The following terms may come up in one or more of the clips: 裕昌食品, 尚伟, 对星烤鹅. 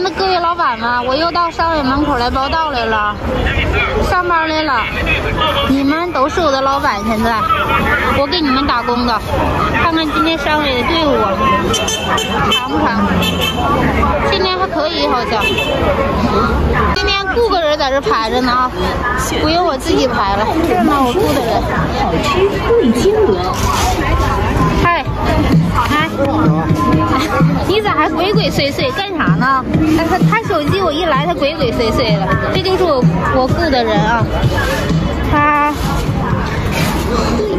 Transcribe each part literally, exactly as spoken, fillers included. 单的各位老板们，我又到商委门口来报到来了，上班来了。你们都是我的老板，现在我给你们打工的。看看今天商委的队伍长不长？今天还可以，好像。今天雇个人在这排着呢啊，不用我自己排了，是吗？我雇的人。好吃贵金额。嗨。 哎，你咋还鬼鬼祟祟干啥呢？他他手机我一来，他鬼鬼祟祟的。这就是我我雇的人啊，他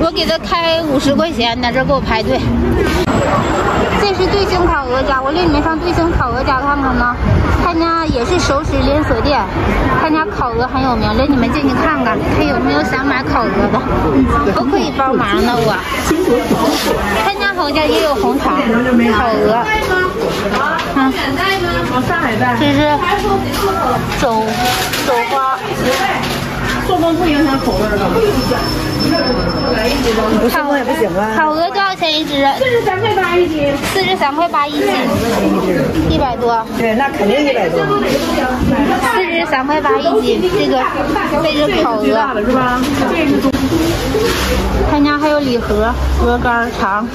我给他开五十块钱，在这给我排队。这是对星烤鹅家，我领你们上对星烤鹅家看看呢。他家也是熟食连锁店，他家烤鹅很有名，领你们进去看看，看有没有想买烤鹅的，都可以帮忙的我。他家好像也有红肠、烤鹅。啊，这是肘肘花。 做饭不影响口味吗？不上锅也不行啊。烤鹅多少钱一只？四十三块八一斤。四十三块八一斤。一百多。对，那肯定一百多。四十三块八一斤，这个这是烤鹅是吧？他家还有礼盒、鹅肝肠。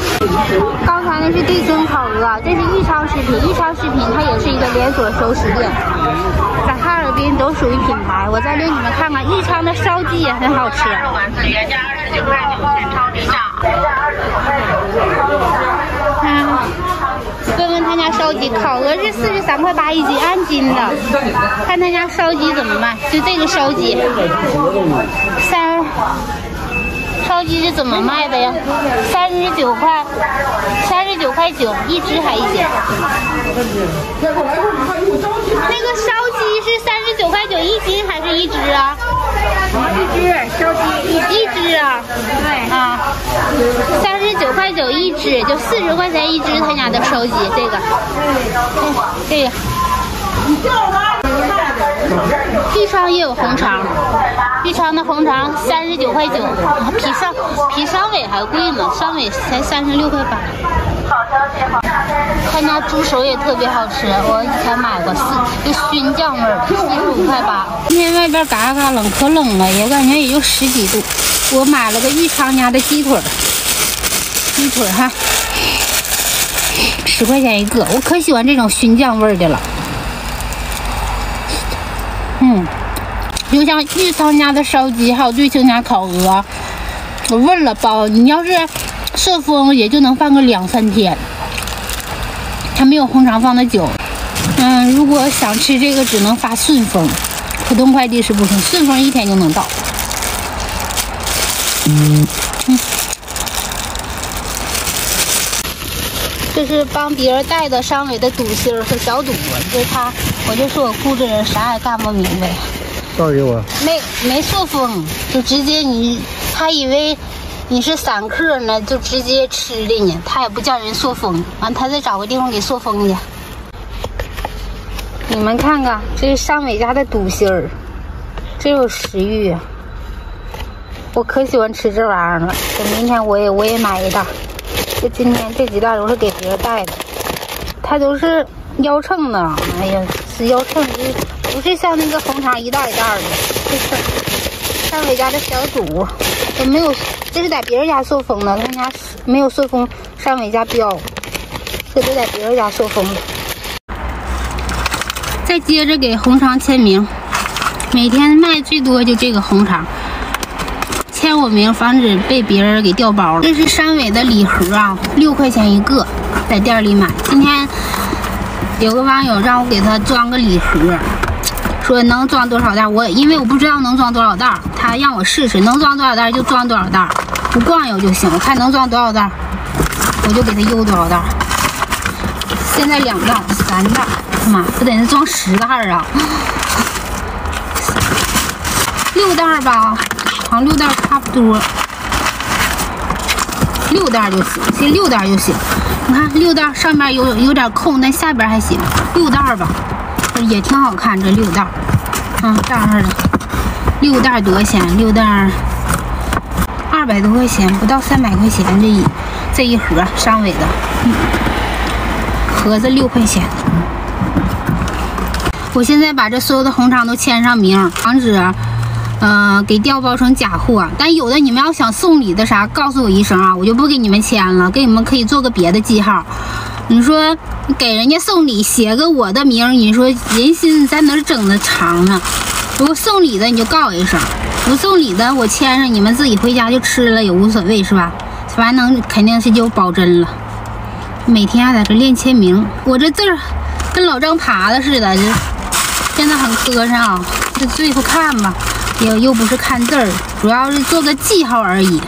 刚才那是对星烤鹅，这是裕昌食品。裕昌食品它也是一个连锁熟食店，在哈尔滨都属于品牌。我再领你们看看裕昌。 那烧鸡也很好吃。原价二十九块九，现超低价。嗯，问问他家烧鸡，烤鹅是四十三块八一斤，按斤的。看他家烧鸡怎么卖，就这个烧鸡，三烧鸡是怎么卖的呀？三十九块，三十九块九一只还一斤。那个烧鸡是三十九块九一斤还是一只啊？ 一只烧鸡，一只啊，对啊，三十九块九一只，就四十块钱一只。他家的烧鸡，这个，这个，玉昌也有红肠，玉昌的红肠三十九块九，比上比上尾还贵呢，上尾才三十六块八。他家猪手也特别好吃，我以前买过，四就熏酱味儿，四十五块八。 今天外边嘎嘎冷，可冷了，我感觉也就十几度。我买了个裕昌家的鸡腿，鸡腿哈，十块钱一个，我可喜欢这种熏酱味的了。嗯，就像裕昌家的烧鸡，还有对星家烤鹅，我问了包，你要是射风也就能放个两三天，它没有红肠放的久。嗯，如果想吃这个，只能发顺丰。 普通快递是不行，顺丰一天就能到。嗯嗯，这是帮别人带的商委的赌芯儿和小赌，就是他，我就说我雇这人啥也干不明白。告诉我。没没受风，就直接你，他以为你是散客呢，就直接吃的你，他也不叫人塑封，完他再找个地方给塑封去。 你们看看，这是尚伟家的肚心儿，真有食欲啊！我可喜欢吃这玩意儿了。等明天我也我也买一袋。这今天这几袋都是给别人带的，它都是腰秤的。哎呀，是腰秤，不是像那个红肠一袋一袋的。这是尚伟家的小肚，也没有，这是在别人家塑封的，他家没有塑封尚伟家标，这都在别人家塑封的。 再接着给红肠签名，每天卖最多就这个红肠，签我名，防止被别人给调包了。这是山尾的礼盒啊，六块钱一个，在店里买。今天有个网友让我给他装个礼盒，说能装多少袋，我因为我不知道能装多少袋，他让我试试能装多少袋就装多少袋，不逛悠就行。我看能装多少袋，我就给他邮多少袋。现在两袋，三袋。 妈，不得装十袋儿啊，六袋儿吧，好像六袋差不多，六袋就行，先六袋就行。你看六袋上面有有点空，但下边还行，六袋吧，也挺好看。这六袋，啊，这样的，六袋多少钱？六袋二百多块钱，不到三百块钱这一这一盒，商委的，嗯、盒子六块钱。我现在把这所有的红肠都签上名，防止，嗯、呃，给调包成假货。但有的你们要想送礼的啥，告诉我一声啊，我就不给你们签了，给你们可以做个别的记号。你说给人家送礼写个我的名，你说人心在哪整的长呢？如果送礼的你就告我一声，不送礼的我签上，你们自己回家就吃了也无所谓，是吧？反正肯定是就保真了。每天还在这练签名，我这字儿跟老张耙子似的，这。 真的很磕碜啊！就最后看吧，也又不是看字儿，主要是做个记号而已。